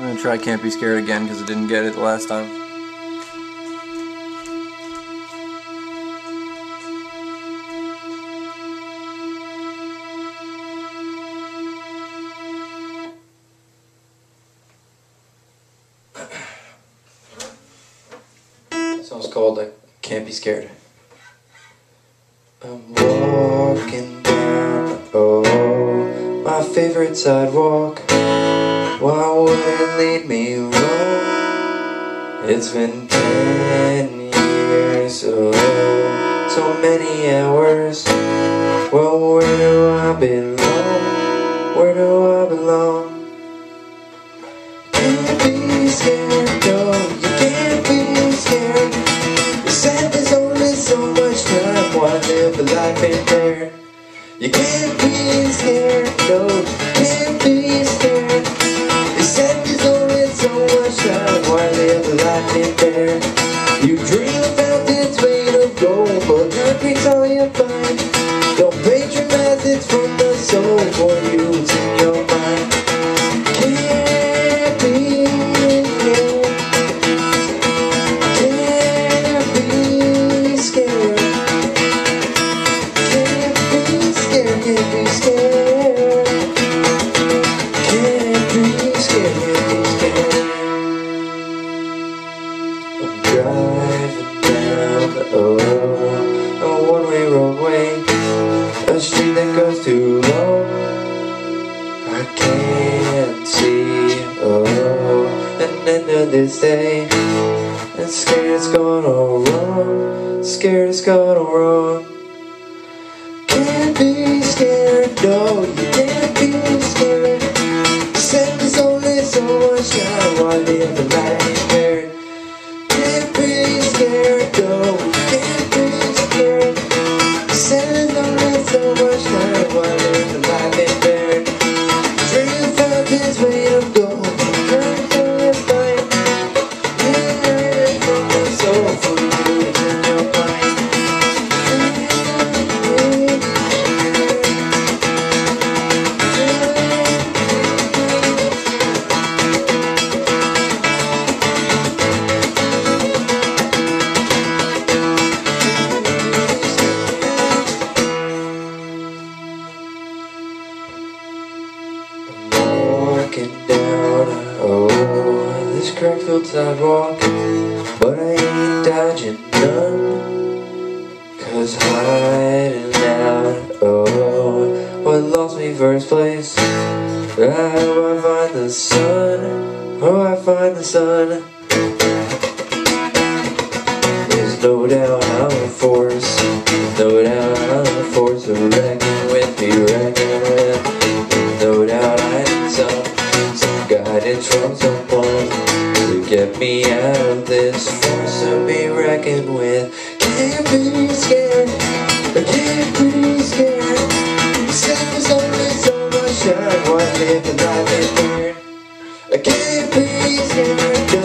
I'm gonna try Can't Be Scared again because I didn't get it the last time. This song's called "I Can't Be Scared." I'm walking down my favorite sidewalk. Why would it lead me wrong? It's been 10 years, so many hours. Well, where do I belong? Where do I belong? Can't be scared, no, you can't be scared. You said there's only so much time, why live the life ain't fair? You can't be scared, no, you can't be scared. You said there's only so much time, why live the life ain't fair? You dream about this made of gold, but concrete's all you find. Don't patronize it from the soul, for you it's in your mind. A one-way roadway, a street that goes too long. I can't see an end of this day. I'm scared it's gone all wrong. Scared it's gone all wrong. Can't be scared, no, you can't be scared. You said there's only so much time, why live the life ain't fair? Can't be scared, no. This crack-filled sidewalk, but I ain't dodging none, 'cause hiding out, what lost me first place. Oh, I find the sun, oh, I find the sun. There's no doubt I'm a force, no doubt I'm a force to reckon with, be reckoning with. No doubt I need some guidance from someone to get me out of this force to be reckoned with. Can't be scared, I can't be scared. You said there's only so much time, why live the life ain't fair? I can't be scared.